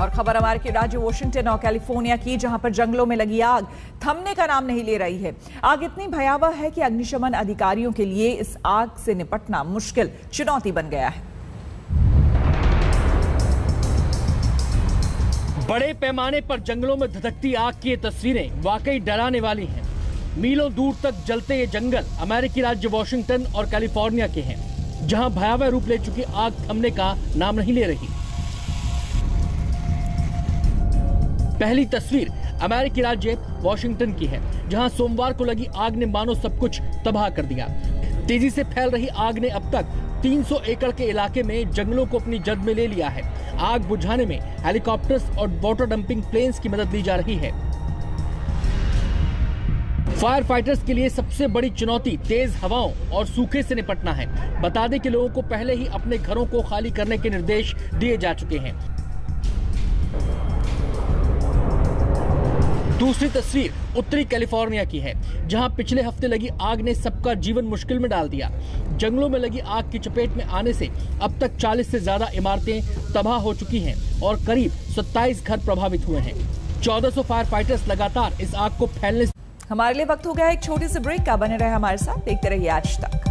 और खबर हमारे के राज्य वॉशिंगटन और कैलिफोर्निया की, जहां पर जंगलों में लगी आग थमने का नाम नहीं ले रही है। आग इतनी भयावह है कि अग्निशमन अधिकारियों के लिए इस आग से निपटना मुश्किल चुनौती बन गया है। बड़े पैमाने पर जंगलों में धधकती आग की ये तस्वीरें वाकई डराने वाली हैं। मीलों दूर तक जलते ये जंगल अमेरिकी राज्य वॉशिंगटन और कैलिफोर्निया के हैं, जहां भयावह रूप ले चुकी आग थमने का नाम नहीं ले रही। पहली तस्वीर अमेरिकी राज्य वॉशिंगटन की है, जहां सोमवार को लगी आग ने मानो सब कुछ तबाह कर दिया। तेजी से फैल रही आग ने अब तक 300 एकड़ के इलाके में जंगलों को अपनी जद में ले लिया है। आग बुझाने में हेलीकॉप्टर्स और वाटर डंपिंग प्लेन्स की मदद ली जा रही है। फायर फाइटर्स के लिए सबसे बड़ी चुनौती तेज हवाओं और सूखे से निपटना है। बता दें कि लोगों को पहले ही अपने घरों को खाली करने के निर्देश दिए जा चुके हैं। दूसरी तस्वीर उत्तरी कैलिफोर्निया की है, जहां पिछले हफ्ते लगी आग ने सबका जीवन मुश्किल में डाल दिया। जंगलों में लगी आग की चपेट में आने से अब तक 40 से ज्यादा इमारतें तबाह हो चुकी हैं और करीब 27 घर प्रभावित हुए हैं। 1400 फायर फाइटर्स लगातार इस आग को फैलने। हमारे लिए वक्त हो गया एक छोटे से ब्रेक का, बने रहे हमारे साथ, देखते रहिए आज तक।